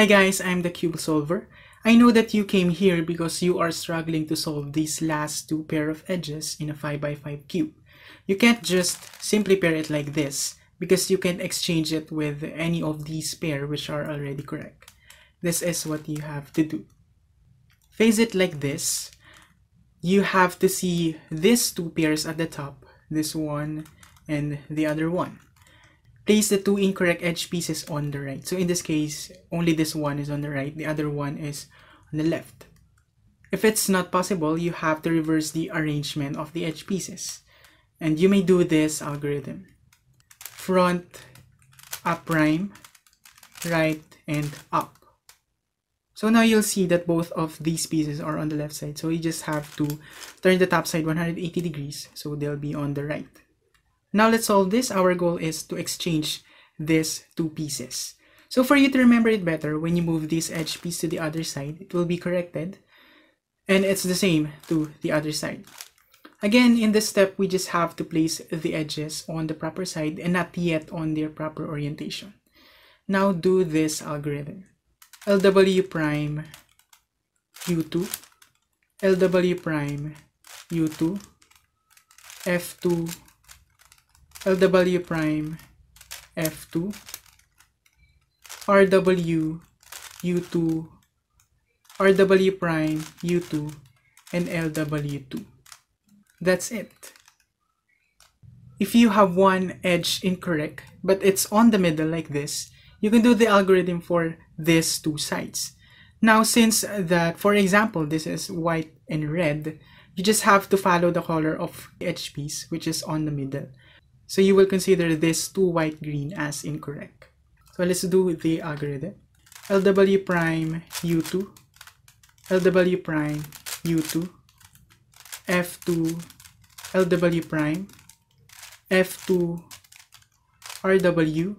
Hi guys, I'm the Cube Solver. I know that you came here because you are struggling to solve these last two pair of edges in a 5x5 cube. You can't just simply pair it like this because you can exchange it with any of these pair which are already correct. This is what you have to do. Face it like this. You have to see these two pairs at the top, this one and the other one. Place the two incorrect edge pieces on the right. So in this case, only this one is on the right, the other one is on the left. If it's not possible, you have to reverse the arrangement of the edge pieces. And you may do this algorithm. Front, up prime, right, and up. So now you'll see that both of these pieces are on the left side. So you just have to turn the top side 180 degrees, so they'll be on the right. Now let's solve this. Our goal is to exchange these two pieces. So for you to remember it better, when you move this edge piece to the other side, it will be corrected. And it's the same to the other side. Again, in this step, we just have to place the edges on the proper side and not yet on their proper orientation. Now do this algorithm. LW prime U2, LW prime U2, F2, LW prime F2, RW U2, RW prime U2, and LW2. That's it. If you have one edge incorrect, but it's on the middle like this, you can do the algorithm for these two sides. Now, since that, for example, this is white and red, you just have to follow the color of the edge piece, which is on the middle. So you will consider this two white green as incorrect. So let's do the algorithm. LW prime U2, LW prime U2, F2, LW prime, F2, RW,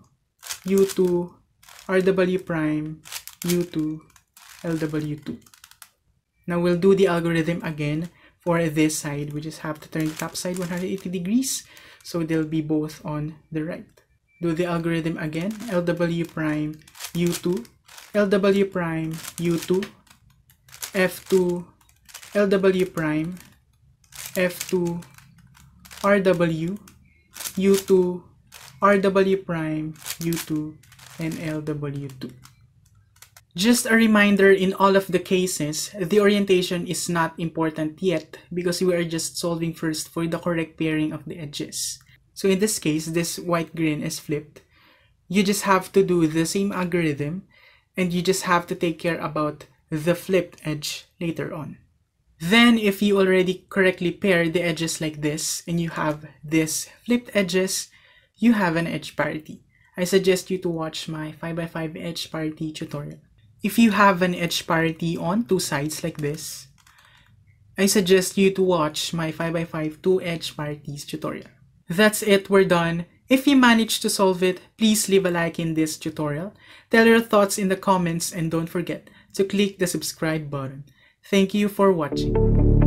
U2, RW prime, U2, LW2. Now we'll do the algorithm again. For this side, we just have to turn the top side 180 degrees, so they'll be both on the right. Do the algorithm again. LW prime U2, LW prime U2, F2, LW prime, F2, RW, U2, RW prime, U2, and LW2. Just a reminder, in all of the cases, the orientation is not important yet because we are just solving first for the correct pairing of the edges. So in this case, this white green is flipped. You just have to do the same algorithm, and you just have to take care about the flipped edge later on. Then if you already correctly pair the edges like this and you have these flipped edges, you have an edge parity. I suggest you to watch my 5x5 edge parity tutorial. If you have an edge parity on two sides like this, I suggest you to watch my 5x5 two edge parities tutorial. That's it, we're done. If you managed to solve it, please leave a like in this tutorial. Tell your thoughts in the comments and don't forget to click the subscribe button. Thank you for watching.